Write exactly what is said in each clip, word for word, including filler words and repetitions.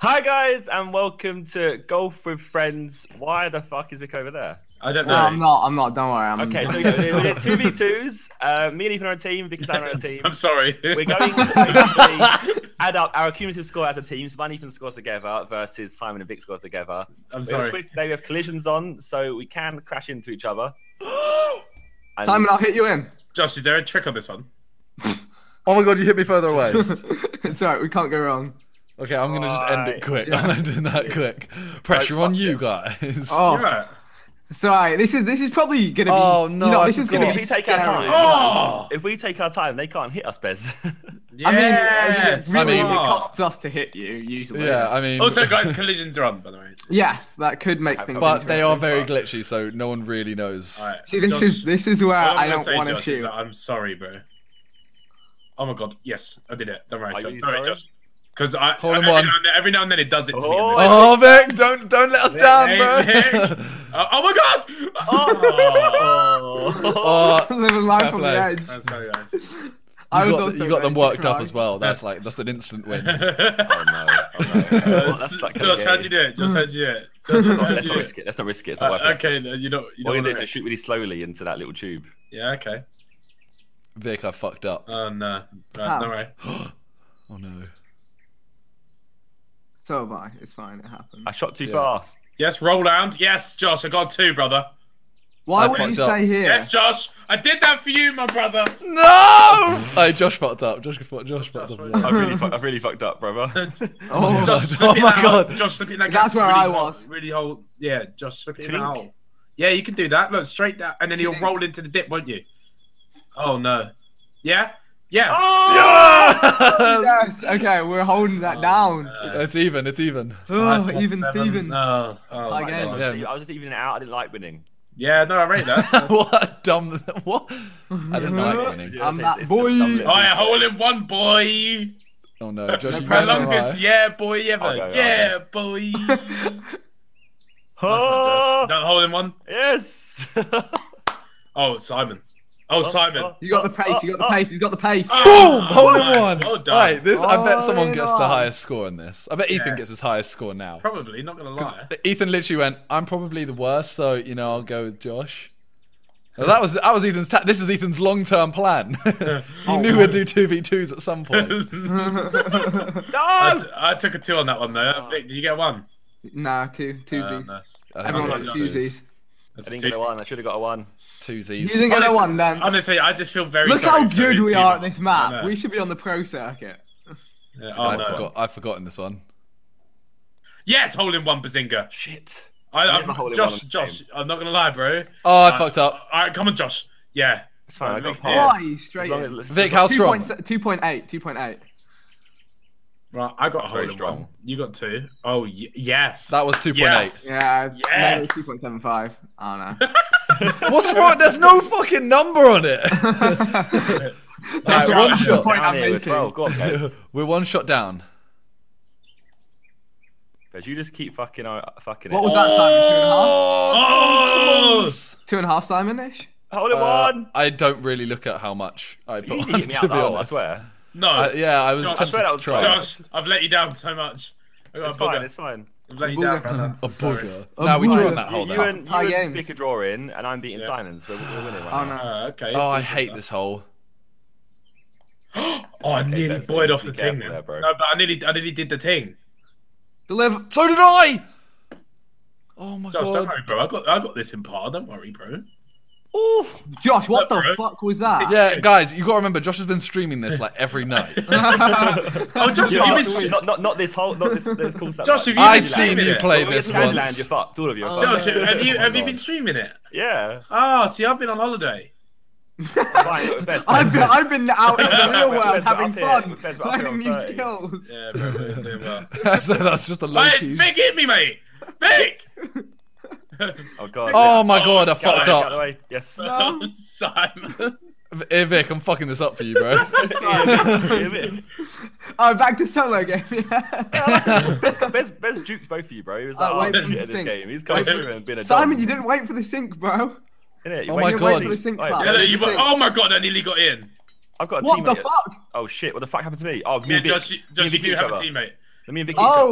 Hi guys, and welcome to Golf with Friends. Why the fuck is Vic over there? I don't know. No, I'm not. I'm not. Don't worry. I'm... Okay, so we get two v twos. Uh, me and Ethan are a team. Vic is on our team. I'm sorry. We're going to basically add up our cumulative score as a team. So mine and Ethan score together versus Simon and Vic score together. I'm sorry. We're on Twitch today. We have collisions on, so we can crash into each other. And... Simon, I'll hit you in. Josh, is there a trick on this one? Oh my god, you hit me further away. It's alright. We can't go wrong. Okay, I'm gonna just end it quick. Yeah. I'm ending that yeah. quick. Pressure on you guys. Oh, yeah. Sorry. This is this is probably gonna be. Oh no! You know, this is gonna be. If we take scary. our time, oh! if we take our time, they can't hit us, Bez. Yes. I mean, I mean, really I mean it costs us to hit you usually. Yeah, I mean. Also, guys, collisions are on, by the way. Yes, that could make things. But they are very but... glitchy, so no one really knows. Right. See, this Josh, is this is where I don't want to shoot. Like, I'm sorry, bro. Oh my god! Yes, I did it. Don't worry, Don't worry, Josh. Because I, I every, now then, every now and then it does it to oh, me. Oh, Vic, don't don't let us Vic, down, bro. Vic. Uh, oh my God! Oh, oh. oh. Living life on the edge. That's funny, guys. I you was got, also you got them worked up as well. That's like that's an instant win. oh no! Oh, no. Oh, that's like Josh, how'd you do it? Josh, how'd you do it? Josh, how'd let's you not do risk it. it. Let's not risk it. It's not uh, worth okay, it. No, you don't. You what don't we do is shoot really slowly into that little tube. Yeah. Okay. Vic, I fucked up. Oh no! Right, don't worry. Oh no. So have I. It's fine. It happened. I shot too yeah. fast. Yes, roll round. Yes, Josh. I got two, brother. Why I would you up. stay here? Yes, Josh. I did that for you, my brother. No! Hey, Josh fucked up. Josh, Josh, Josh fucked up. I really, fu I really fucked up, brother. oh, Josh, oh my that god. Hole. Josh, slip it in that That's gap. where really I was. Hole. Really hole. Yeah, Josh, slip it in that hole. Yeah, you can do that. Look, straight down, and then you'll Tink. roll into the dip, won't you? Oh no. Yeah. Yeah. Oh! Yes. Okay, we're holding that oh, down. Uh, it's even. It's even. Oh, even seven. Stevens. No. Oh, I, guess. Yeah. I was just evening it out. I didn't like winning. Yeah, no, I read that. What a dumb. What? I didn't like winning. Yeah, I'm that it's boy. Oh, yeah, hole in one, boy. Oh no, Josh, no, longest yeah, boy ever. Go, yeah, boy. Oh, is that hole in one? Yes. Oh, Simon. Oh, Simon. Oh, oh, you got the pace, oh, you got the pace, oh, he's got the pace. Oh, boom! Hole in nice. one! Well done. Right, this, oh, I bet someone gets on. the highest score in this. I bet yeah. Ethan gets his highest score now. Probably, not gonna lie. Ethan literally went, I'm probably the worst, so, you know, I'll go with Josh. Well, that was that was Ethan's ta this is Ethan's long-term plan. he oh, knew we'd do two v twos at some point. No! I, I took a two on that one, though. Vic, did you get one? Nah, two. Two Zs. Uh, nice. Everyone got two Zs. I didn't get a one, I should have got a one. Two Zs. You didn't get a one, Lance. Honestly, I just feel very Look sorry how good we are at this map. We should be on the pro circuit. Yeah, oh, I've, no. forgot, I've forgotten this one. Yes, hole in one, Bazinga. Shit. I, I I'm, Josh, Josh, Josh, I'm not going to lie, bro. Oh, I uh, fucked up. All right, come on, Josh. Yeah. It's fine, I got Why? Straight in. Vic, how strong? two point eight, two point eight. Right, I got a hole in strong. one. You got two. Oh, y yes. That was two point eight. Yes. Yeah, yes. No, two point seven five. I don't know. What's wrong? There's no fucking number on it. That's right, one shot. Well. Go on, guys. We're one shot down. Guys, you just keep fucking out, fucking. What it. was that, Simon? Two and a half. Oh, so two and a half, Simon-ish. Hold it, one. Uh, I don't really look at how much I put on, to be honest. I swear. No. I, yeah, I was. Josh, I swear that was try. Josh, I've let you down so much. I got it's a fine. It's fine. I've let you down, brother. A bugger. No, we drew on that hole. You and you and Vic are drawing, and I'm beating yeah. Simon, so we're, we're winning right oh, now. No. Oh, okay. Oh, I hate this hole. Oh, I okay, nearly buoyed off the thing there, bro. No, but I nearly, I nearly did the thing. Deliver. So did I. Oh my Josh, god. Josh, don't worry, bro. I got, I got this in par. Don't worry, bro. Oof. Josh, what Look, the bro. fuck was that? Yeah, guys, you got to remember, Josh has been streaming this like every night. Oh, Josh, you have you been not, not, not this whole, not this, this cool stuff. Josh, have you I've been seen you play it? this once. Land, you're fucked. All of you are fucked. Josh, have you, have you been streaming it? Yeah. Oh, see, I've been on holiday. I've, been, I've been out in the real world having fun, learning new skills. Yeah, bro, we're doing well. So that's just a low key. Vic, hit me, mate! Vic! Oh god! Oh my god! I fucked up. Yes. Simon. Hey Vic, I'm fucking this up for you, bro. Oh, back to solo game. Best jukes both of you, bro. He was like, oh shit, this game. He's come through and been a. Simon, you didn't wait for the sink, bro. Oh my god! Oh my god! I nearly got in. I've got a teammate. What the fuck? Oh shit! What the fuck happened to me? Oh, me and Vic. Just you do have a teammate. Me and Vic hit oh, each other.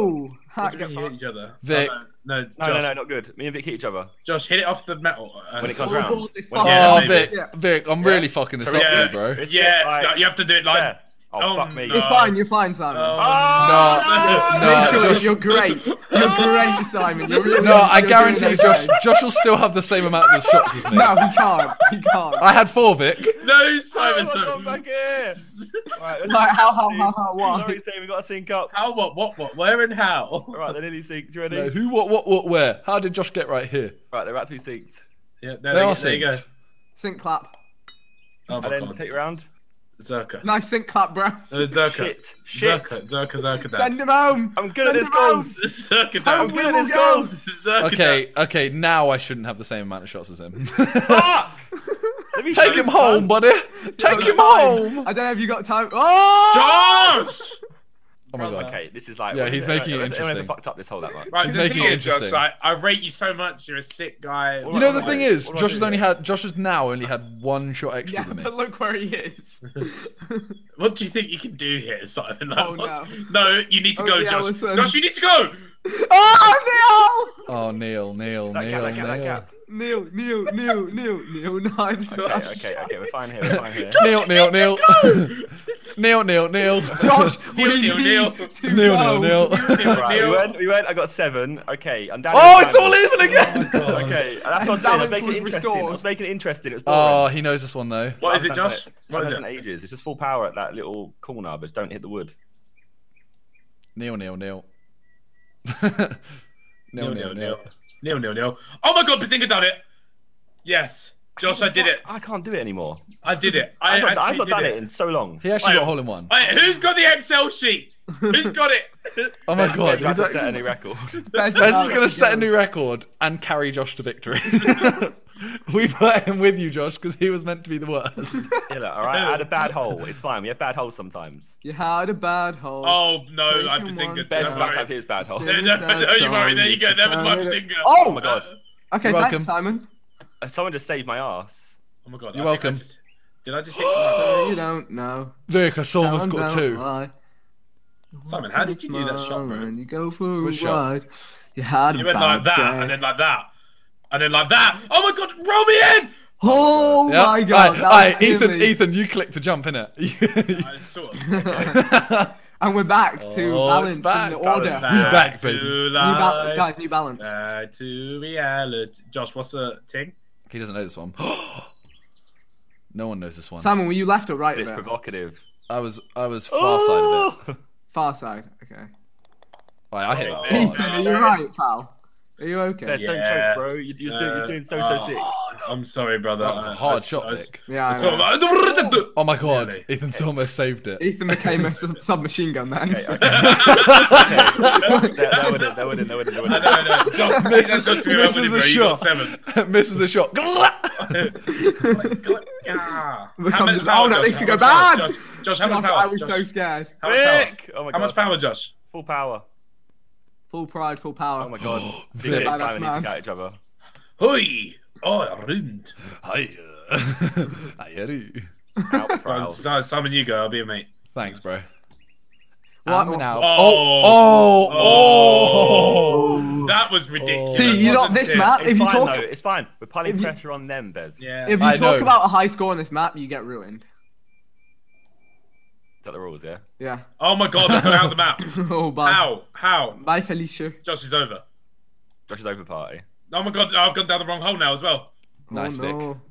Oh! We hit each other. Vic. Oh, no, no, no, no, no, not good. Me and Vic hit each other. Josh, hit it off the metal. Uh, when it comes oh, around. Oh, when, yeah, oh Vic, yeah. Vic, I'm yeah. really fucking this up, yeah. bro. It's yeah, like, you have to do it like... Yeah. Oh, oh, fuck me. You're fine, you're fine, Simon. Oh, oh, no, no, no, no, Josh, you're great. You're great, Simon. You're really, no, I guarantee you, Josh, Josh will still have the same amount of shots as me. No, he can't. He can't. I had four, Vic. No, Simon. Oh, come back here. Right, like, how, how, how, how, what? Sorry, Sam, we got to sync up. How, what, what, what, where and how? All right, they're nearly synced. You ready? No, who, what, what, what, where? How did Josh get right here? Right, they're about to be synced. Yeah, there they, they are. Get, there you go. Sync clap. Oh, and then take round. Zerka. Nice sync clap, bro. No, Zerka. Shit. Shit. Zerka, Zerka, Zerka, Dad. Send him home. I'm good Send at his goals. Zerka, Dad. I'm good at his goals. Zerka, okay, Dad. Okay, now I shouldn't have the same amount of shots as him. Fuck! Take him home, buddy. Take him home. I don't know if you got time. Oh! Josh! Oh my god. Okay, this is like. Yeah, he's making it interesting. Everyone fucked up this whole that much. Right, he's making it interesting. Josh, I, I rate you so much. You're a sick guy. You know the thing is, Josh has only had. Josh has now only had one shot extra than me. But look where he is. What do you think you can do here, Simon? Oh no! No, you need to go, Josh. Josh, you need to go. Oh, Neil! Oh, Neil, Neil, Neil, Neil. Neil, Neil, Neil, Neil, Neil, nine. Okay, okay, okay, we're fine here, we're fine here. Neil, Neil, Neil. Neil, Neil, Neil. Josh, we need to Neil, Neil, Neil. We went, I got seven. Okay, I'm down. Oh, it's all even again! Okay, that's what I was making it interesting. I was making it interesting. Oh, he knows this one, though. What is it, Josh? What is it? Ages. It's just full power at that little corner, but don't hit the wood. Neil, Neil, Neil. No, no, no. No, no, no. Oh my god, Bazinga done it! Yes. Josh, I did it. I can't do it anymore. I did it. I, I I've not done it. it in so long. He actually right. got a hole in one. Right, who's got the Excel sheet? Who's got it? Oh my god. He's going to set a new record. Bez is going to set a new record and carry Josh to victory. We put him with you, Josh, because he was meant to be the worst. Yeah, look, all right? I had a bad hole. It's fine. We have bad holes sometimes. You had a bad hole. Oh, no. So I Bazinga. Best backside here's bad hole. No, no, no, you worry. There you go. That was my Bazinga. Oh, oh, my God. Okay, You're thanks, welcome. Simon. Someone just saved my ass. Oh, my God. You're I welcome. I just, did I just hit no, you don't know. Vic, I saw has got two. Lie. Simon, how did you do that shot, bro? You go for Which a shot? Ride. You had you a bad You went like that, day. and then like that. And then like that. Oh my god, roll me in! Oh yep. my god. All right, all right, Ethan, Ethan, you click to jump, innit? I sort of. Okay. And we're back oh, to balance back. in the balance. order. Back, back, baby. New ba guys, new balance. Back to reality. Josh, what's the thing? He doesn't know this one. No one knows this one. Simon, were you left or right? It's provocative. I was, I was far oh! side of it. Far side, okay. All right, I hit that Ethan, are you right, pal? Are you okay? Best yeah. Don't choke, bro. You're, you're, uh, doing, you're doing so, so oh, sick. I'm sorry, brother. That was a hard I, shot, I, I, Vic. Yeah, I I like, oh. oh, my God. Really? Ethan's almost saved it. Ethan became a submachine gun, man. Okay, okay. okay. That wouldn't, that wouldn't, that wouldn't. No, no, no. John, misses the shot. Misses the shot. Yeah. How much power, Josh? This could go bad. Josh, how much power? I was so scared. Vic! How much power, Josh? Full power. Full pride, full power. Oh my god. Vic and Simon need to get each other. Hoi! Oh, I ruined. Hi. Hi, Simon, you go. I'll be a mate. Thanks, bro. What? Oh, oh, oh! That was ridiculous. See, you're not this map. It's fine, though. It's fine. We're piling pressure on them, Bez. If you talk about a high score on this map, you get ruined. The rules, yeah? Yeah. Oh my god, they've got out the map. Oh, bye. How? How? Bye, Felicia. Josh is over. Josh is over party. Oh my god, I've gone down the wrong hole now as well. Oh, nice, Vic. No.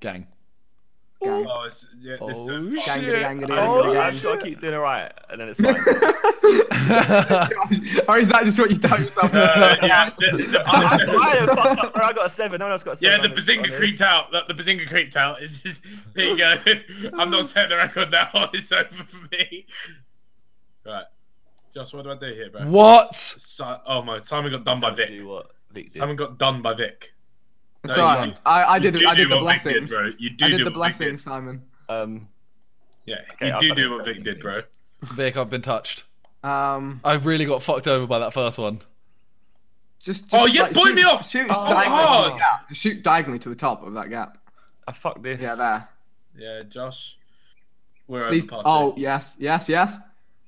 Gang. Gang. Oh, it's, yeah, oh, this, uh, shit. Gang, gang, gang, oh, gang. I've got to keep doing alright, and then it's fine. Or is that just what you tell yourself? Uh, yeah. The, the, I, I, I, I got a seven, no one else got a seven. Yeah, the Bazinga creeped out. The, the Bazinga creeped out. It's just, there you go. I'm not setting the record now. It's over for me. Right. Josh, what do I do here, bro? What? So, oh, my. Simon got done by Vic. Do what Vic did. Simon got done by Vic. No, Sorry, I, I did. I did the blessings. You do do the blessings, Simon. Um, yeah, okay, you I'll do do what Vic did, bro. Vic, I've been touched. Um, I really got fucked over by that first one. Just, just oh yes, like, point shoot, me off. Shoot, oh, diagonally oh. shoot diagonally to the top of that gap. I fucked this. Yeah, there. Yeah, Josh. Where are the party? Oh yes, yes, yes.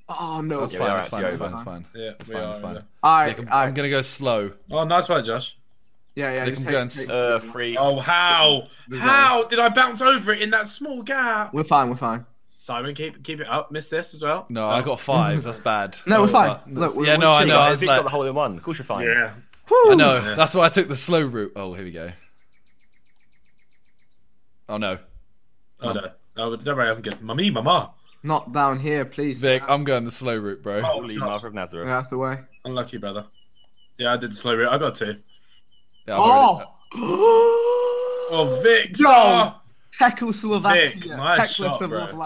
Oh no! That's fine. That's fine. That's fine. That's fine. Yeah, that's fine. That's fine. Alright, I'm gonna go slow. Oh, nice one, Josh. Yeah, yeah. They can go and uh, free. Oh, how? How did I bounce over it in that small gap? We're fine. We're fine. Simon, keep keep it up. Miss this as well. No, oh. I got five. That's bad. No, we're fine. Look, we're, yeah, no, I know. I was like, got the whole in one. Of course, you're fine. Yeah. Woo! I know. Yeah. That's why I took the slow route. Oh, here we go. Oh no. Oh no. Oh, don't worry. I'm good. Mummy, mama. Not down here, please. Vic, I'm going the slow route, bro. Holy Mother of Nazareth. Yeah, that's the way. Unlucky, brother. Yeah, I did the slow route. I got two. Yeah, oh! Oh, Vic! No! Oh. Tackle Slovakia. Vic, nice Tackle shot, Slovakia.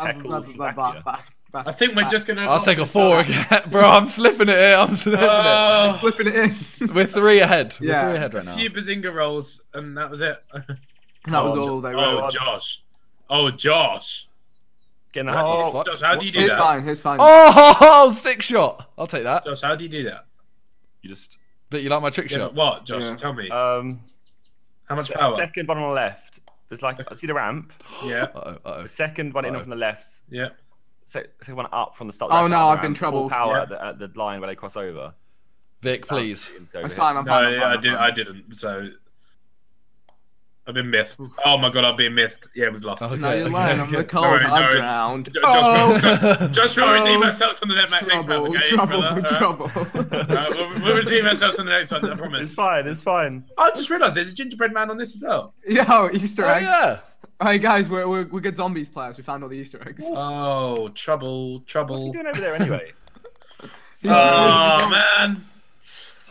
I think we're just going to... I'll take a four again. Bro, I'm slipping it in. I'm slipping oh. it. I'm slipping it in. We're three ahead. We're yeah. three ahead right now. A few Bazinga rolls, and that was it. That oh, was all they were. Oh, Josh. Oh, Josh. Getting that oh, Josh, how do you do here's that? Fine, here's fine. Oh, sick shot. I'll take that. Josh, how do you do that? You just... But you like my trick yeah, shot? What, Josh? Yeah. Tell me. Um, how much power? Second one on the left. There's like, I see the ramp. Yeah. Uh-oh, uh-oh. The second one uh-oh. in from the left. Yeah. Second one up from the start. Oh no, I've been troubled. Full power yeah. at, the, at the line where they cross over. Vic, please. That's fine. I'm no, fine. Yeah, I'm I, fine. Did, I didn't. So I've been miffed. Oh my god, I've been miffed. Yeah, we've lost. Okay, no, you're okay, lying. Okay. I'm the cold ground. No, no, just, just we'll redeem ourselves on the next trouble, round. Okay, trouble, brother? trouble. Right. right, we'll, we'll redeem ourselves on the next one. I promise. It's fine. It's fine. I just realised there's a gingerbread man on this as well. Yo, Easter egg. Oh, yeah. All right, guys, we're, we're we're good zombies players. We found all the Easter eggs. Oh, trouble, trouble. What's he doing over there anyway? so, oh man.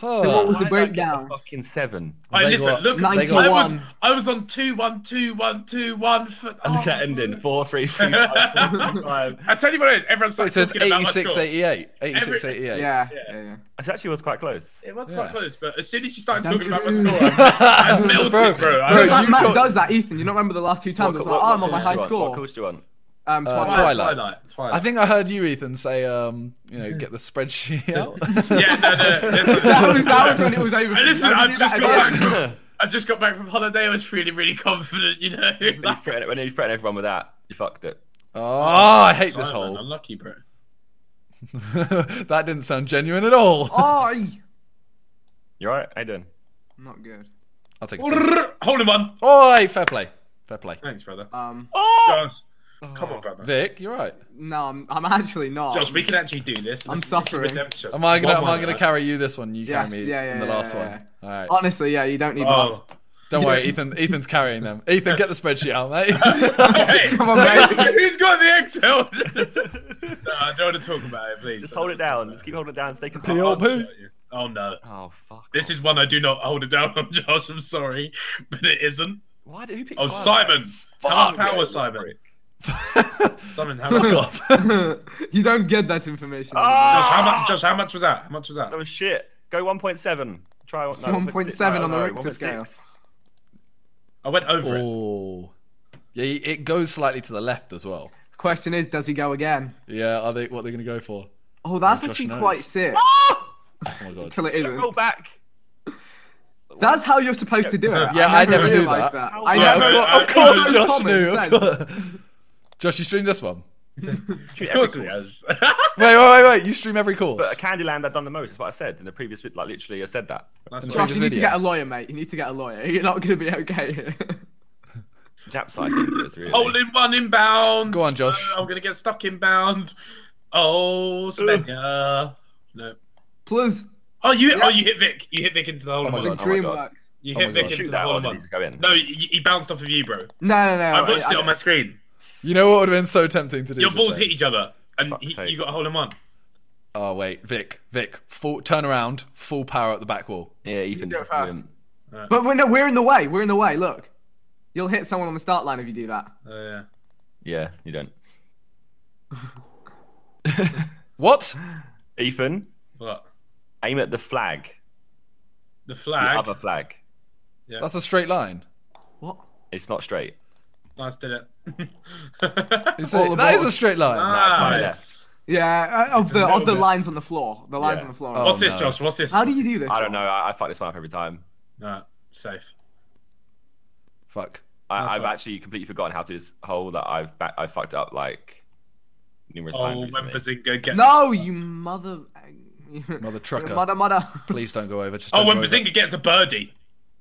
Oh, so what was the breakdown? Fucking seven. Right, listen, got, look, I was I was on two one two one two one. For, oh. Look at that ending four three three five. Four, five. I tell you what it is. Everyone starts so it says eighty-six eighty-eight. eighty-six eighty-eight. Yeah, yeah, yeah. It actually was quite close. It was yeah. quite close, but as soon as you started Don't talking you... about my score, I melted, bro. bro. I bro you Matt talk... does that, Ethan. You don't remember the last two times? What, what, like, oh, I'm on my high score. What course do you want? Um, Twilight. Uh, Twilight. Twilight. Twilight. I think I heard you, Ethan, say, um, you know, get the spreadsheet out. yeah, no, no. Listen, that, was, that was when it was over. Listen, I, I, just got back from, I just got back from holiday. I was feeling really confident, you know. When you threaten, you threaten everyone with that, you fucked it. Oh, I hate Simon, this hole. Unlucky, bro. That didn't sound genuine at all. Oh, you alright? How you doing? Not good. I'll take it. Holding one. Oi, fair play. Fair play. Thanks, brother. Um. Oh! Gosh. Oh, come on, brother. Vic, you're right. No, I'm, I'm actually not. Josh, we can actually do this. I'm suffering. Am I gonna, am I gonna carry you this one? You yes, carry me yeah, yeah, in the yeah, last yeah, yeah. one. All right. Honestly, yeah, you don't need oh. much. Don't worry, Ethan. Ethan's carrying them. Ethan, get the spreadsheet out, mate. Hey, come on, mate. Who's got the Excel? No, I don't want to talk about it, please. Just hold it down. Just keep holding it down. Stay consistent. Oh no. Oh fuck. This is one I do not hold it down on, Josh. I'm sorry, but it isn't. Why did who pick? Oh, Simon. Fuck power, Simon. Simon, how much? You don't get that information. Oh! Josh, how much, Josh, how much was that? How much was that? That was shit. Go one point seven. Try no, one point seven on the Richter scale. I went over oh. it. Yeah, it goes slightly to the left as well. The question is, does he go again? Yeah, are they? What are they going to go for? Oh, that's oh, actually knows. quite sick. Oh, oh my god! Until it isn't. Go back. That's how you're supposed yeah. to do it. Yeah, I never, I never knew that. that. I yeah, never, of, I, of course, I, Josh knew. Josh, you stream this one? Stream of course he has. wait, wait, wait, wait. You stream every course. But at Candyland, I've done the most. That's what I said in the previous bit. Like, literally, I said that. That's Josh, you need video. to get a lawyer, mate. You need to get a lawyer. You're not going to be okay here. Japs, I think it is, really. Hole in one inbound. Go on, Josh. Oh, I'm going to get stuck inbound. Oh, Spencer. No. Plus. Oh, you hit, yes. oh, you hit Vic. You hit Vic into the hole in one. I think DreamWorks. You hit oh Vic into the hole in one. No, he bounced off of you, bro. No, no, no. I watched I, it I, on my screen. You know what would have been so tempting to do? Your balls hit each other, and he, you got a hole in one. Oh wait, Vic, Vic, full, turn around, full power at the back wall. Yeah, Ethan just fast. Right. But we're, no, we're in the way. We're in the way. Look, you'll hit someone on the start line if you do that. Oh yeah. Yeah, you don't. What? Ethan. What? Aim at the flag. The flag. The other flag. Yeah. That's a straight line. What? It's not straight. Nice, did it. Is it that is a straight line. Nice. Yeah, of the of the lines on the floor. The lines yeah. on the floor. Right? Oh, What's this, no. Josh? What's this? How do you do this? I don't know. I, I fuck this one up every time. No, safe. Fuck. I, I've right. actually completely forgotten how to do this hole that I've I fucked up like numerous oh, times. When Bazinga gets no, you mother. Mother trucker. Mother, mother. Please don't go over. Just oh, when Bazinga gets a birdie.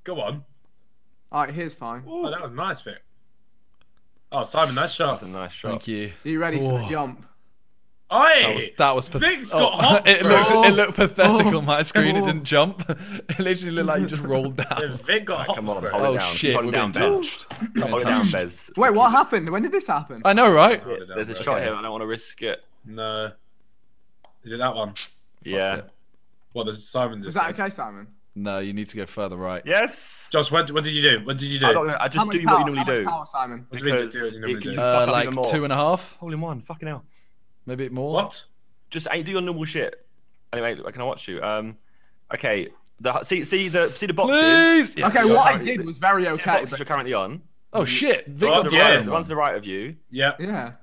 Go on. Alright, here's fine. Ooh. Oh, that was nice, Vic. Oh, Simon, that shot. That's a nice shot. Thank you. Are you ready Whoa. for the jump? Aye. That was, that was Vic's got oh. hot, it, looked, oh. it looked pathetic oh. on my screen. Oh. It didn't jump. It literally looked like you just rolled down. Yeah, Vic got right, hot. Come on, hold oh, it down. Shit. Hold it down, Bez. Hold it down, Bez. Wait, what happened? When did this happen? I know, right? Yeah, there's a shot okay. here. I don't want to risk it. No. Is it that one? Yeah. What does Simon do? Is that okay, Simon? No, you need to go further right. Yes. Josh, what, what did you do? What did you do? I, don't know. I just do power? what you normally How do. Much power, Simon? What do you mean just do what you normally do? You uh, like two and a half. Hole in one. Fucking hell. Maybe more. What? Just I do your normal shit. Anyway, can I watch you? Um, okay. The see see the see the boxes. Please. Yeah. Okay, so what I did was very okay. See the boxes but... you're currently on. Oh shit! The one's the right, one's the right of you. Yeah. Yeah.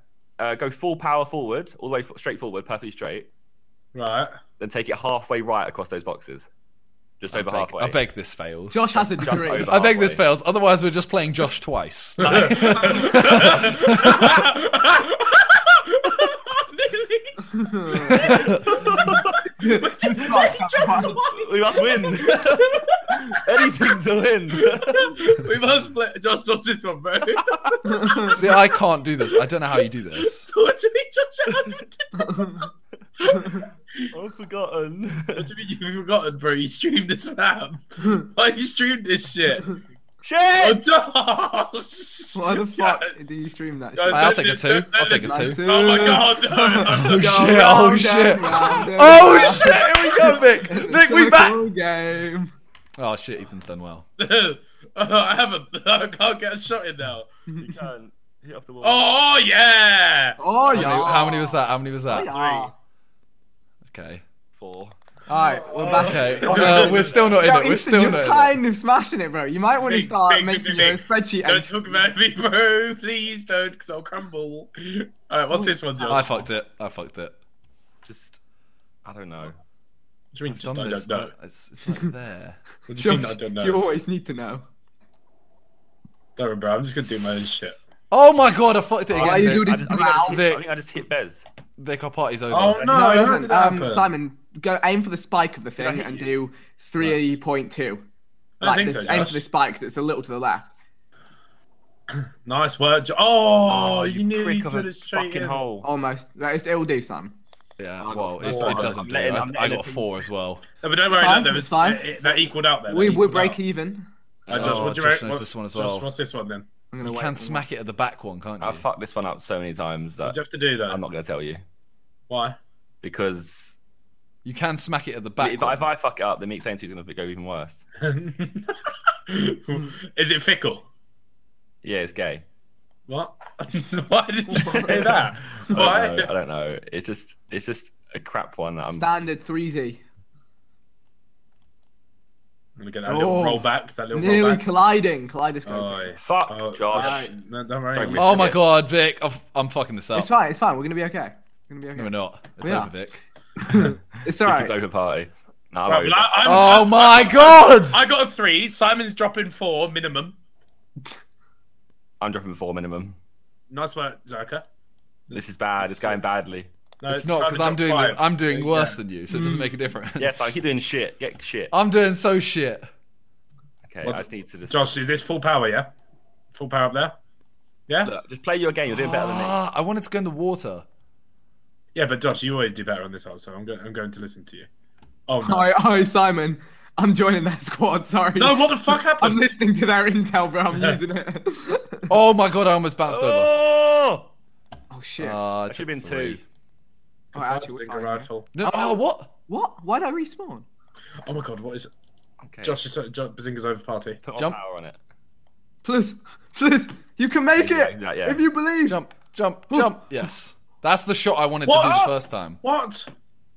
Uh, go full power forward, all the way straight forward, perfectly straight. Right. Then take it halfway right across those boxes. Just I over beg, halfway. I beg this fails. Josh has a degree. I halfway. beg this fails. Otherwise, we're just playing Josh twice. No. We must win. Anything to win. We must play. Josh does this one, bro. See, I can't do this. I don't know how you do this. I've forgotten. What do you mean you've forgotten, bro? You streamed this map. Why you streamed this shit? Shit! Oh, Josh! Why the fuck yes. did you stream that shit? No, I'll take a two. I'll take a two. Oh my god, no! Oh shit, oh shit! Oh shit, here we go, Vic! Vic, we back! Game. Oh shit, Ethan's done well. uh, I haven't. I can't get a shot in now. You can't. Hit off the wall. Oh yeah! Oh yeah! How many, how many was that? How many was that? Three. Okay. Four. Alright, we're back. Okay. Uh, we're still not in no, it. We're Ethan, still not in it. You're kind of smashing it, bro. You might want to start big, making big, your big. spreadsheet. Don't entry. talk about me, bro. Please don't, because I'll crumble. Alright, what's Ooh. this one, Josh? I fucked it. I fucked it. Just, I don't know. What do you mean, I've just I don't know? It's, it's like there. What do you Josh, mean, I don't know? You always need to know. Don't worry, bro. I'm just going to do my own shit. Oh my god, I fucked it again. Oh, you I, I, think I, hit, I think I just hit Bez. Vic, our party's over. Oh no, no it hasn't. Um, Simon, go aim for the spike of the thing and you? do three point nice. two. Like, so, aim for the spike because it's a little to the left. Nice work. Oh, oh you, you knew you put it straight fucking in. Hole. Almost. It's, it'll do, Sam. Yeah. I well, it, it doesn't. Do. Letting, I, I got a four as well. No, but don't worry. Simon, no, was, it, that equaled out there. We we break out. even. I just want this one as well. What's this one then? I'm you can smack it at the back one, can't you? I've fucked this one up so many times that you have to do that. I'm not going to tell you. Why? Because you can smack it at the back. But one. If I fuck it up, then Meek saying two is going to go even worse. Is it fickle? Yeah, it's gay. What? Why did you say that? Why? I don't know. I don't know. It's just, it's just a crap one that I'm. Standard three Z. I'm gonna get that oh, little roll back, that little nearly roll back. colliding, kaleidoscope. Oh, fuck, oh, Josh. No, don't worry. Don't oh my it. god, Vic, I've, I'm fucking this up. It's fine, it's fine, we're gonna be okay. We're, gonna be okay. No, we're not. It's we over, are. Vic. It's alright. It's over party. No, right, over. I, oh I'm, my I'm, god! I got a three, Simon's dropping four minimum. I'm dropping four minimum. Nice work, Zerka. This, this is bad, this it's going badly. No, it's, it's not because I'm doing five. I'm doing worse yeah. than you, so it doesn't make a difference. Yes, I keep doing shit. Get shit. I'm doing so shit. Okay, well, I just need to. Just... Josh, is this full power? Yeah, full power up there. Yeah. Look, just play your game. You're doing ah, better than me. I wanted to go in the water. Yeah, but Josh, you always do better on this hole, so I'm going. I'm going to listen to you. Oh no. Sorry, oh Simon, I'm joining that squad. Sorry. No, what the fuck happened? I'm listening to their intel, bro. I'm using it. Oh my god, I almost bounced oh! over. Oh shit. Uh, it should have been three. two. Oh, actually, a rifle. No, oh, what? What? Why did I respawn? Oh my god, what is it? Okay. Josh, is, Josh Bazinga's over party. Put jump. power on it. Please, please, you can make yeah, it yeah, yeah. if you believe. Jump, jump, Ooh. jump. Yes. That's the shot I wanted what? to do the first time. What?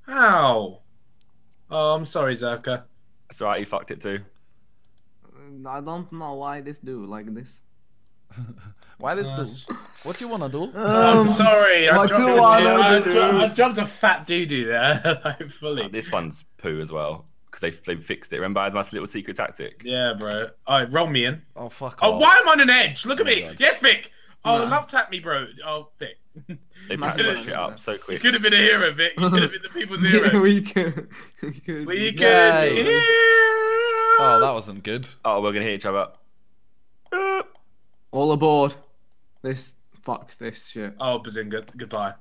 How? Oh, I'm sorry, Zerka. That's alright, you fucked it too. I don't know why this do like this. Why this nice. do? What do you wanna do? Um, I'm sorry, I jumped, do I, I, do? I jumped a fat doo-doo there, like, fully. Oh, this one's poo as well, because they they fixed it. Remember, I had my little secret tactic. Yeah, bro. All right, roll me in. Oh fuck. Oh, off. Why am I on an edge? Look oh, at me. God. Yes, Vic. Oh, no. Love tap me, bro. Oh, Vic. They picked this shit up so quick. You could have been a hero, Vic. You could have been the people's hero. Yeah, we could. We could. We could. Yeah. Oh, that wasn't good. Oh, we're gonna hit each other. All aboard. This fuck this shit. Oh, Bazinga, goodbye.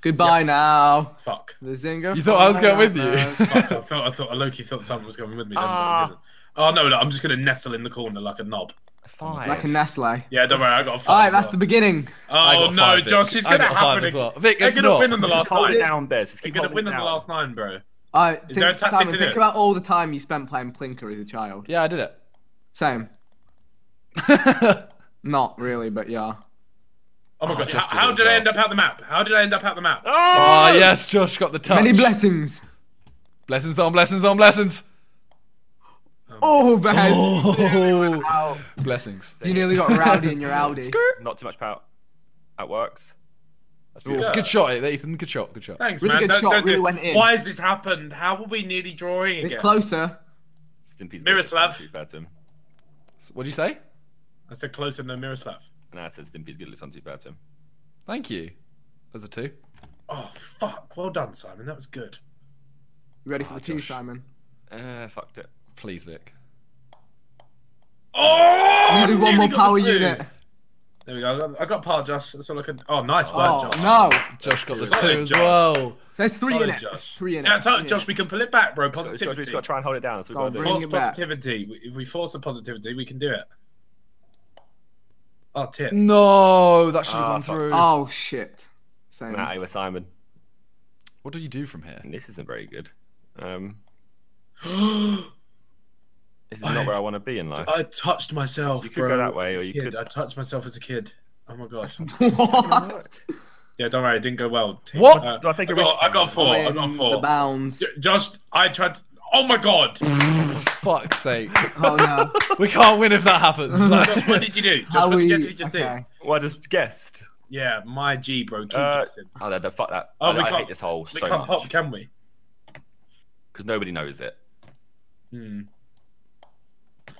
Goodbye yes. now. Fuck. Bazinga. You thought I was going with you? Fuck, I thought I thought I low-key thought someone was going with me. Ah. Then, oh no, no, I'm just gonna nestle in the corner like a knob. Five. Like a Nestle. Yeah, don't worry, I got a five. Alright, that's well. the beginning. Oh no, Vic. Josh, it's gonna happen. As well. Vic, They're gonna not. win on the last nine. Down, Biz. They're gonna win on the last nine, bro. Uh, is think, there a tactic Simon, to think this? about all the time you spent playing Plinker as a child. Yeah, I did it. Same. Not really, but yeah. Oh my oh, god, how, how did well. I end up out the map? How did I end up out the map? Oh, oh yes, Josh got the touch. Many blessings. Blessings on blessings on blessings. Oh, man. Oh. Wow. Blessings. You nearly got rowdy in your Audi. Skirt. Not too much pout. That works. That's it's a good shot, Ethan. Good shot. Good shot. Thanks, really man. Good don't, shot. Don't really do went in. Why has this happened? How were we nearly drawing again? It's closer. Stimpy's Miroslav. What'd you say? I said closer than Miroslav. No, I said Stimpy's good. It's not too bad to him. Thank you. There's a two. Oh, fuck. Well done, Simon. That was good. You ready oh, for the Josh. two, Simon? Uh, fucked it. Please, Vic. Oh! I'm gonna do one more power unit. There we go. I got power, Josh. That's all I can. Oh, nice work, oh, Josh. No, Josh got the two as well. There's three Solid in it. Josh. Three in See, it. I told you, Josh, we can pull it back, bro. Positivity. We've just got to try and hold it down. That's what we've got to do. Force positivity. If we force the positivity, we can do it. Oh, tip. No, that should have oh, gone through. Oh shit. Same. Nah, it was Simon. What do you do from here? And this isn't very good. Um. This is not I've, where I want to be in life. I touched myself. So you could bro, go that way, or you kid. could. I touched myself as a kid. Oh my gosh. What? Yeah, don't worry, it didn't go well. What? Uh, Do I take I a risk? Got, I got four. I got four. The bounds. Just, I tried. To... Oh my god. Fuck's sake. Oh no. We can't win if that happens. Like... Josh, what did you do? Josh, How what did you we... just okay. do? Well, I just guessed. Yeah, my G, bro. Keep uh, guessing. Oh no, fuck that. Oh, I, I hate this whole so much. We can't pop, can we? Because nobody knows it. Hmm.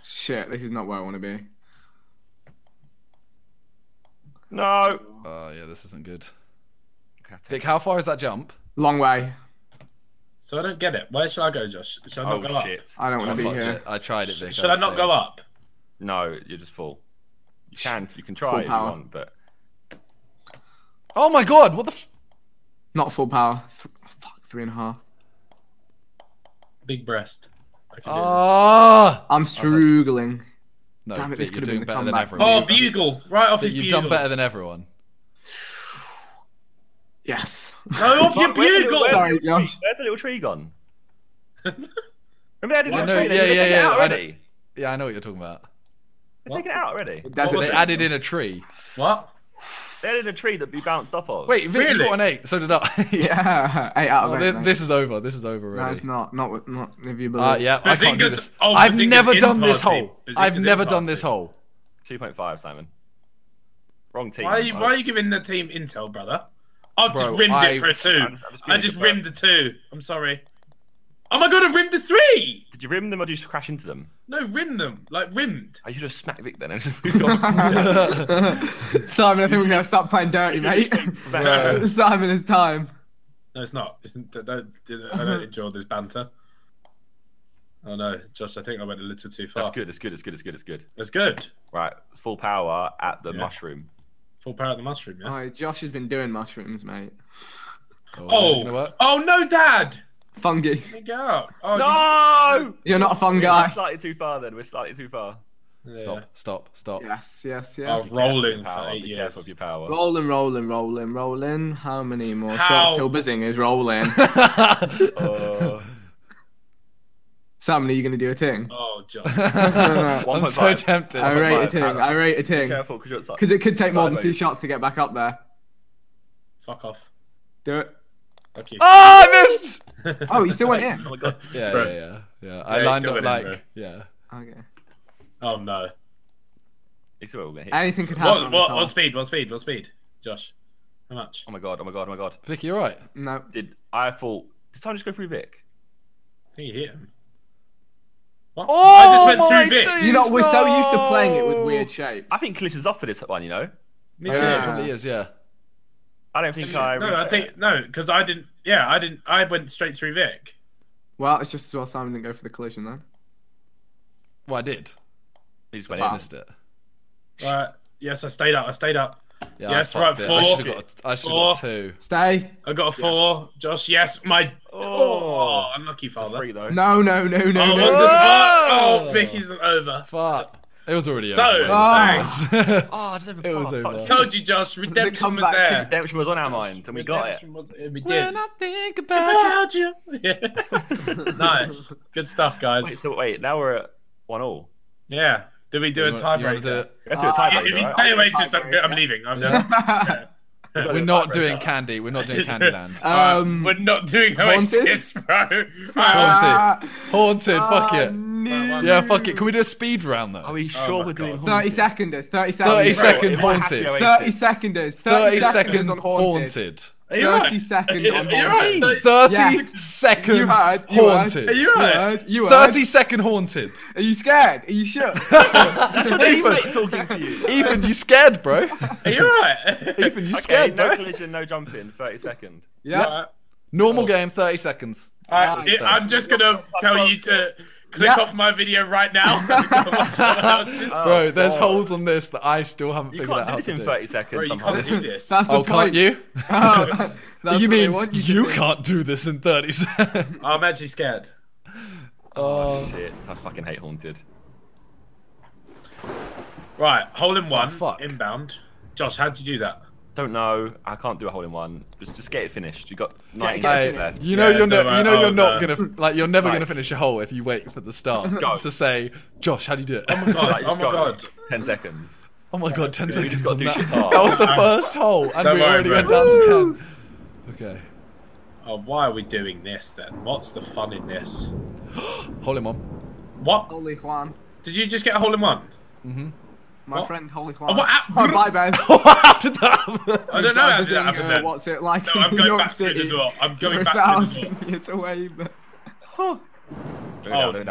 Shit, this is not where I want to be. No. Oh, yeah, this isn't good. Vic, how far is that jump? Long way. So I don't get it. Where should I go, Josh? Should I not oh, go shit. up? I don't want to be here. It. I tried it, Vic. Should I, I not failed. go up? No, you're just full. You can, you can try if you want, but... Oh my god, what the f... Not full power. Th fuck, three and a half. Big breast. Oh, I'm struggling. No, damn it, this could have been the comeback. Oh, bugle! Right off his bugle. You've done better than everyone. Yes. No, off your bugle! Sorry, Josh. Where's the little tree gone? Remember I did the tree? Yeah, yeah, yeah. Already. Yeah, I know what you're talking about. They're taking it out already. They added in a tree. What? They added a tree that we bounced off of. Wait, Vic, you got an eight. So did I. Yeah, eight out of eight. This is over. This is over already. No, it's not. Not not if you believe. Uh, yeah, I can't do this. I've never done this hole. I've never done this hole. Two point five, Simon. Wrong team. Why are you Why are you giving the team intel, brother? I've just rimmed it for a two. I just rimmed a two. I'm sorry. Oh my god, I rimmed a three! Did you rim them or did you just crash into them? No, rim them. Like, rimmed. I should have smacked Vic then. Simon, I think we're going to stop playing dirty, mate. No. Simon, it's time. No, it's not. It's, don't, don't, I don't enjoy this banter. Oh no, Josh, I think I went a little too far. That's good, it's good, it's good, it's good, it's good. It's good. Right, full power at the yeah. mushroom. Full power at the mushroom, yeah. Oh, Josh has been doing mushrooms, mate. Oh, oh, oh no, Dad! Fungi. There you go. Oh, no! You... You're not a fungi. We're slightly too far then. We're slightly too far. Yeah. Stop, stop, stop. Yes, yes, yes. Oh, rolling for eight years. Of your power. Rolling, rolling, rolling, rolling. How many more How? shots till Bazinga is rolling? uh... Simon, are you going to do a ting? Oh, John. I'm so five. tempted. I rate a ting. I rate a ting. Be careful, because like... it could take more than two shots to get back up there. Fuck off. Do it. Okay. Oh, I missed! Oh, you still went in? Oh my god. Yeah, yeah, yeah, yeah. I yeah, lined up like, in, yeah. Okay. Oh no. It's what we're hit. Anything could happen. What, what, what speed? What speed? What speed? Josh, how much? Oh my god! Oh my god! Oh my god! Vic, you alright? No. Did I thought? Did someone just go through Vic? I think you hit him. What? Oh I just went my through Vic. Dude, you know, no. We're so used to playing it with weird shapes. I think Clish is off for this one, you know. Me too. Yeah. It probably is. Yeah. I don't think I. No, I think it. no, because I didn't. Yeah, I didn't. I went straight through Vic. Well, it's just as well Simon didn't go for the collision then. Well, I did. He just went in. Missed it. Right. Yes, I stayed up. I stayed up. Yeah, yes, right. It. Four. I should have got, got two. Stay. I got a four. Yes. Josh, yes. My. Oh, oh unlucky father. Three, though. No, no, no, no. Oh, no. What's this? Oh, Vic isn't over. Fuck. It was already so, over. So, oh. thanks. Oh, I didn't it was over. I told you, Josh, redemption was there. Redemption was on our mind, and we redemption got it. Was, we did. When I think about, about you. you. Yeah. Nice. Good stuff, guys. Wait, so wait, now we're at one all. Yeah. Did we do you a tiebreaker? Do... We have to do a tiebreaker. If you say away since I'm leaving, I'm done. Yeah. Yeah. We're not doing candy. We're not doing Candyland. um, right. We're not doing Oasis, bro. Haunted. Haunted. Uh, fuck it. No. Yeah, fuck it. Can we do a speed round though? Are we sure oh we're doing Haunted? thirty seconders. thirty seconds. thirty second Haunted. thirty seconders. thirty, thirty seconds on Haunted. thirty second on Haunted. thirty second Haunted. Are you right? thirty second Haunted. Are you scared? Are you sure? That's your teammate talking to you. Ethan, you scared, bro? Are you right? Ethan, you scared, okay, bro? No collision, no jumping. thirty second. Yeah. Right. Normal oh. game. thirty seconds. Uh, it, I'm just gonna tell you to. Click yep. off my video right now. Oh, bro, there's God. holes on this that I still haven't you figured out how to do. You can't do this in thirty seconds. Bro, you can't do this. That's the oh, point. Can't you? Oh, that's you mean you, you can't do this in thirty seconds? I'm actually scared. Oh, oh, shit. I fucking hate Haunted. Right, hole in one, oh, fuck. inbound. Josh, how'd you do that? Don't know. I can't do a hole in one. Just, just get it finished. You got ninety yeah, seconds left. You know yeah, you're, no, no, you know oh, you're not no. gonna like. You're never right. gonna finish a hole if you wait for the start to say, Josh, how do you do it? Oh my god! Like, oh my god! Ten seconds. Oh my god! Ten yeah, seconds. Just got do that. Shit that was the first hole, and Don't we already worry, went down to ten. Okay. Oh, why are we doing this then? What's the fun in this? Hole in one. What? Holy Juan. Did you just get a hole in one? Mm-hmm. My what? friend, Holy Juan. Oh, what? Oh, bye, Ben. How did that happen? I don't know how did that happen, Ben. What's it like no, in I'm New York City? I'm going back to the door. I'm going back to the door. It's away, but... Oh, no.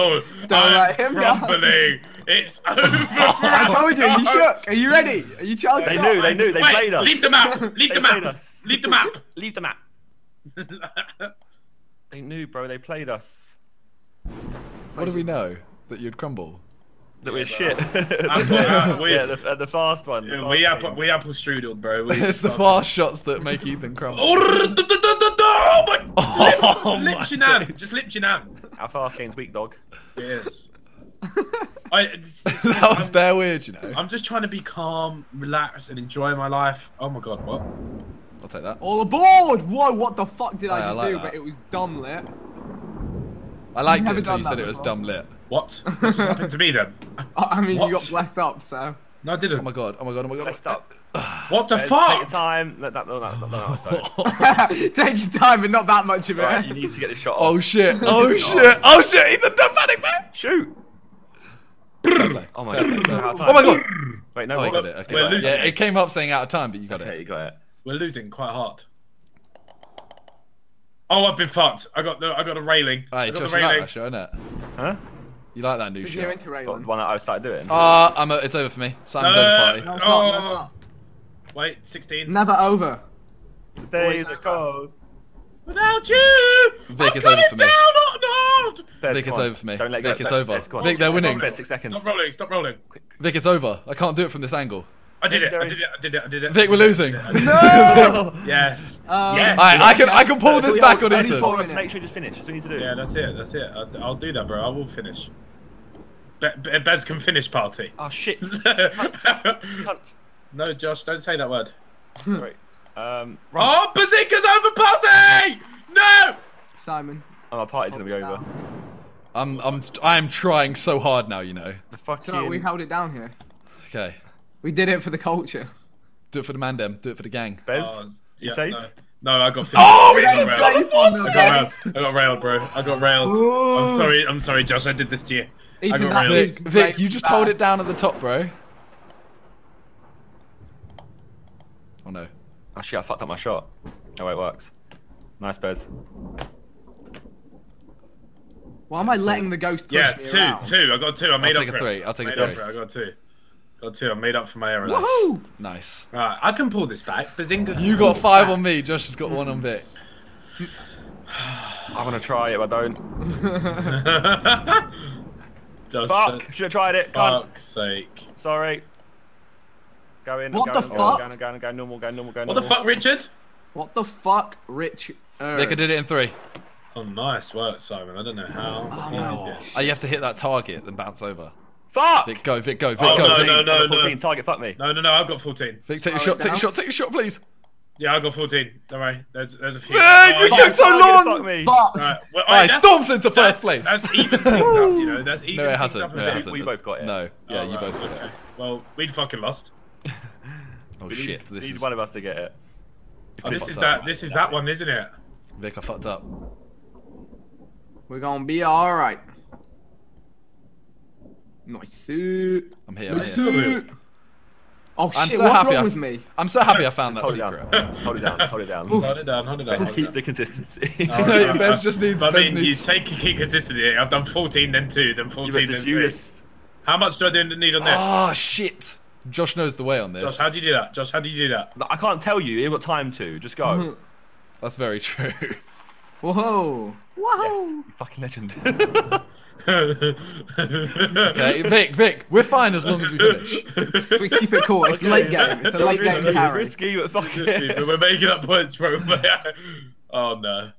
Oh, don't let him crumbling. It's over. I told you, you shook. Are you ready? Are you challenged? They knew, they knew. They played us. Leave the map. Leave the map. Leave the map. Leave the map. They knew, bro. They played us. What do we know? That you'd crumble? That we're yeah, shit. Uh, we, yeah, the, uh, the fast one. The yeah, fast we, apple, we apple strudel, bro. We it's the fast one. shots that make Ethan crumble. Oh my! Oh, lip, lip chinam. Just lip chinam. Our fast game's weak, dog. Yes. I, it's, it's, that was bare weird, you know. I'm just trying to be calm, relax, and enjoy my life. Oh my god, what? I'll take that. All aboard! Whoa, what the fuck did yeah, I just I like do? That. But it was dumb lit. I liked it until you said it was dumb lit. What? What just happened to me then? I mean, what? You got blessed up, so. No, I didn't. Oh my god! Oh my god! Oh my god! Blessed up. What the yeah, fuck? Take your time. No, no, no, no, take your time, but not that much of it. Right, you need to get the shot off. Oh shit! Oh shit! Oh shit! Ethan, don't panic, man! Shoot! Oh my god! Oh my god! Wait, no, oh, we got it. Okay, right. Yeah, it came up saying out of time, but you got okay, it. You got it. We're losing quite hard. Oh, I've been fucked. I got the I got a railing. Hey, I got Josh, the railing. You like that shot, innit? Huh? You like that new shot? You into railing? The one that I started doing. Ah, uh, I'm. A, it's over for me. Simon's uh, over party. No, it's not, oh. no, it's not. Wait, sixteen. Never over. The days are cold. Without you, Vic is over for me. Down, Vic is over for me. Don't let go. Vic, it's over. Vic, they're winning. Six seconds. Stop rolling. Stop rolling. Vic, it's over. I can't do it from this angle. I did it. I did it. I did it. I did it. Vic, we're losing. No. Yes. Um, yes. Right, I can. I can pull this back on Ethan. To make sure you just finish. That's what you need to do. Yeah, that's it. That's it. I'll, I'll do that, bro. I will finish. Be Be Bez can finish party. Oh shit. Cunt. Cunt. No, Josh, don't say that word. Sorry. Um. Right. Oh, Bazinga's over party. No. Simon. Oh, our party's gonna be over. Down. I'm. I'm. I am trying so hard now. You know. The fucking. So we held it down here. Okay. We did it for the culture. Do it for the mandem. Do it for the gang. Bez, oh, you yeah, safe? No. no, I got. Finished. Oh, we got railed. I got railed, bro. I got railed. Ooh. I'm sorry. I'm sorry, Josh. I did this to you. Ethan, I got railed. Vic, Vic you just bad. hold it down at the top, bro. Oh no. Oh shit! I fucked up my shot. No way, it works. Nice, Bez. Why am I letting the ghost push yeah, me Yeah, two, around? two. I got two. I made up for it. I'll take a three. I'll take a three. I got two. Got two. I made up for my errors. Woohoo! Nice. Right, I can pull this back. Bazinga. You got five back. on me. Josh has got one on Vic. I'm gonna try it, but I don't. Just fuck! Should have tried it. Fuck's sake. Sorry. Go in. What go the in, fuck? Go in, go in, go in, normal, go in, normal, go in, normal. What the fuck, Richard? What the fuck, Richard? Vic, I did it in three. Oh, nice work, Simon. I don't know how. Oh, no. Oh, you have to hit that target, then bounce over. Fuck! Vic, go, Vic, go, Vic, oh, go. No, Vic. no, no, fourteen, no. target, fuck me. No, no, no, I've got fourteen. Vic, take your shot, take your shot, take your shot, please. Yeah, I've got fourteen. Don't worry. There's, there's a few. Man, oh, you took so long! Fuck me. Fuck! Right. Well, right, right, Storm's into first place. That's even things up, you know. That's even no, it hasn't. Up no, it hasn't. We both got it. No. Yeah, you both got it. Well, we'd fucking lost. Oh, shit. This is one of us to get it. This is that. This is that one, isn't it? Vic, I fucked up. We're gonna be all right. Nice. I'm here. I'm here. Oh shit! So what's wrong with me? I'm so happy I found that secret. Hold it down. Hold it down. Hold it down. Hold it down. Just keep the consistency. Bez just needs. I mean, you take keep consistency. I've done fourteen, then two, then fourteen, then three. How much do I need on this? Oh shit! Josh knows the way on this. Josh, how do you do that? Josh, how do you do that? I can't tell you. You ain't got time to. Just go. Mm-hmm. That's very true. Whoa! Whoa! Yes, you fucking legend. Okay, Vic, Vic, we're fine as long as we finish. We keep it cool. It's okay. Late game. It's a late it's game carry. It's risky, but fuck it. But we're making up points, bro. Oh no!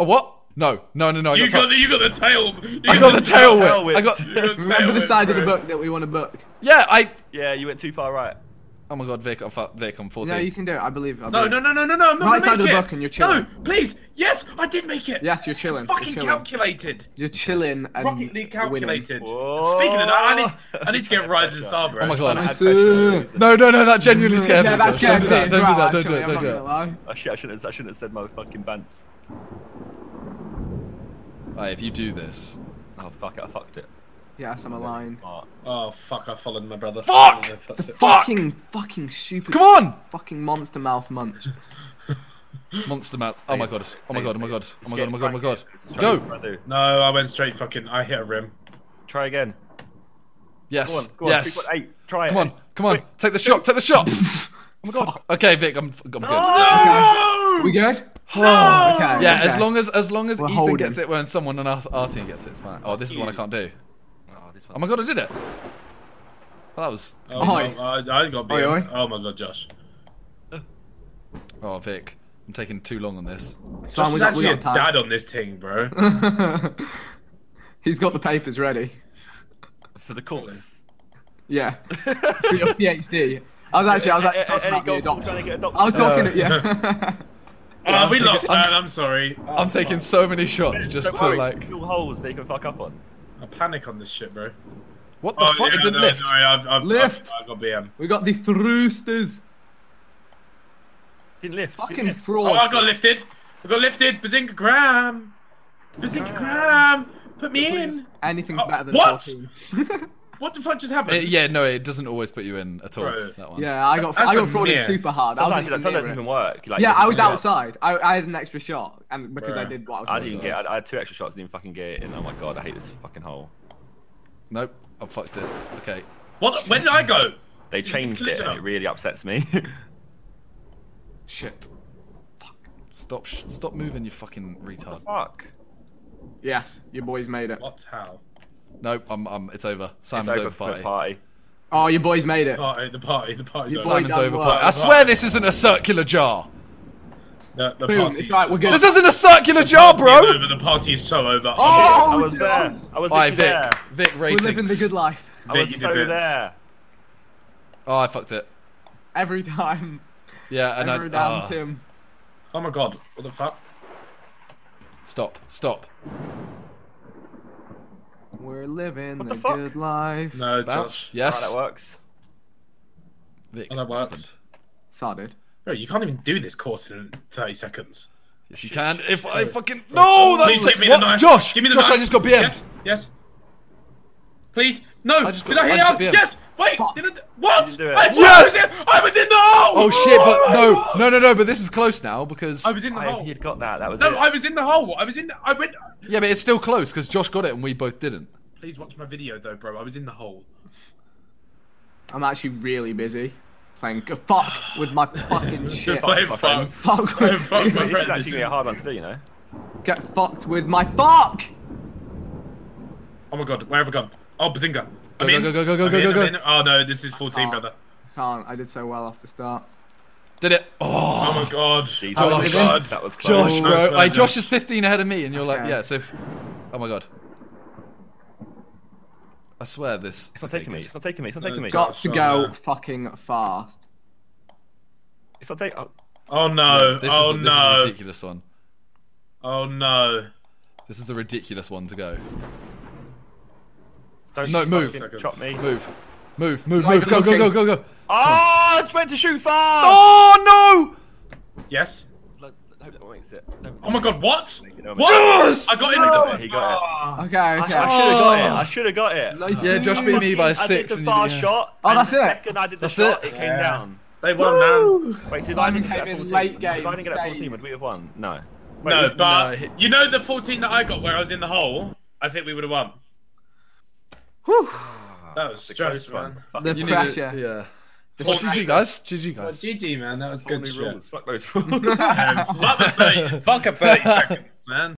Oh what? No, no, no, no. You got, got the, you got the tail. You I got, got the tail whip. Tail I got. got remember the side whip, of the book that we want to book. Yeah, I. Yeah, you went too far right. Oh my god, Vic, I'm Vic, I'm fourteen. No, you can do it. I believe. I believe. No, no, no, no, no, no. Right side of the book, and you're chilling. No, please. Yes, I did make it. Yes, you're chilling. I'm fucking you're chilling. calculated. You're chilling and rocketly calculated. Speaking of that, I need, I need to get Rising Star, bro. Oh my god. No, no, no, that genuinely scared me. Yeah, that scared me. Don't do that. Don't do that. Don't do that. I shouldn't have. I shouldn't have said my fucking pants. Right, if you do this, oh fuck it, I fucked it. Yes, I'm a lion. Oh fuck, I followed my brother. Fuck! The fucking, fucking stupid. Come on! Fucking monster mouth munch. Monster mouth. Oh my god. Oh my god. Oh my god. Oh my god. Oh my god. Oh my god. Go! No, I went straight fucking. I hit a rim. Try again. Yes. Yes. Try it. Come on. Come on. Take the shot. Take the shot. Oh my god. Okay, Vic. I'm. I'm good. We good? Oh, no! Okay, yeah, okay. As long as as long as We're Ethan holding. gets it when someone on our, our team gets it, it's fine. Oh, this is one I can't do. Oh, this oh my god, I did it! Well, that was. Oh, I, I got beat. Oh my god, Josh. Oh, Vic, I'm taking too long on this. It's we got, we got time. Dad on this thing, bro. He's got the papers ready for the course. Yeah, for your PhD. I was actually, I was actually talking about a doctor. I was talking, uh, yeah. Yeah, oh, I'm we lost, man. I'm, I'm sorry. Oh, I'm taking so many shots just Don't to worry. like. Little holes they can fuck up on. I panic on this shit, bro. What the oh, fuck? Yeah, I didn't no, lift. No, I've, I've, lift. I've, I've got B M. We got the thrusters. Didn't lift. Fucking didn't lift. fraud. Oh, I got lifted. I got lifted. Bazinga Graham. Bazinga Graham. Put me Please. in. Anything's oh, better than what? What the fuck just happened? It, yeah, no, it doesn't always put you in at all. Right. That one. Yeah, I got I got frauded super hard. Sometimes that doesn't even work. Like, yeah, I was outside. I, I had an extra shot, and because Bro. I did what I was. I didn't get. I, I had two extra shots. Didn't even fucking get it. And oh my god, I hate this fucking hole. Nope, I fucked it. Okay. What? Where did I go? They changed it. And it really upsets me. Shit. Fuck. Stop! Sh stop moving, you fucking retard. Fuck. Yes, your boys made it. What? How? Nope, I'm, I'm, it's over. Simon's it's over, over party. party. Oh, your boys made it. Party, the party, the party's over. Simon's over party. I swear this isn't a circular jar. The, the Boom, party. It's right, we're good. This isn't a circular the jar, bro. Over, the party is so over. Oh, oh I was geez. there. I was right, Vic, there. Vic ratings. We're living the good life. Vic, I was so there. Oh, I fucked it. Every time. Yeah, and Every I... Damn uh, Tim. Oh my god, what the fuck? Stop, stop. We're living what the, the good life. No, Josh. Yes. Oh, that works. Vic. Oh, that works. Sorry, dude. Bro, you can't even do this course in thirty seconds. Yes, you shit, can. Shit, if shit. I fucking... No, that's... Please, give me the knife. Josh, give me the Josh, knife. I just got B M'd. Yes, yes. Please. No. I just got, did I hit out? Yes. Wait. Fuck. Did I... What? Did do it. I, yes. I was, in, I was in the hole. Oh, shit, but no. No, no, no, but this is close now because... I was in the I, hole. He had got that. That was No, it. I was in the hole. I was in... The... I went... Yeah, but it's still close because Josh got it and we both didn't. Please watch my video, though, bro. I was in the hole. I'm actually really busy playing fuck with my fucking shit. Playing fuck. Fuck with fuck. This is actually a hard one to do, you know. Get fucked with my fuck. Oh my god, where have I gone? Oh, Bazinga. Go, go, go, go, go, go, go, go, go. Oh no, this is fourteen, brother. Can't. I did so well off the start. Did it? Oh, oh my god. Jeez, oh my god. That was close. Josh, bro. Like, Josh is fifteen ahead of me, and you're okay. Like, yeah, so if. Oh my god. I swear this. It's not taking me. It's not taking me. It's not taking me. Got to go fucking fast. It's not taking. Oh no. Oh no. This is a ridiculous one. Oh no. This is a ridiculous one to go. No, move. Chop me. Move. Move, move, move, go, go, go, go, go. Oh, it's meant to shoot far! Oh, no! Yes? I hope that makes it. Oh my god, what? What? Yes! I got it! No. He got it. Okay, okay. I, I should have got it, I should have got it. Nice. Yeah, Josh beat me by six. I did the far yeah. shot. Oh, that's it. The second I did the that's shot, it, it came yeah. down. They won now. Wait, did I even get a late game? If I didn't get a fourteen, would we have won? No. Wait, no, but no. You know the fourteen that I got where I was in the hole? I think we would have won. Whew. That was stress, man. The you pressure. Needed, yeah. Well, G G, guys. G G, guys. Well, G G, man. That was good shit. Rules. Fuck those rules. um, fuck the thirty. Fuck a thirty seconds, man.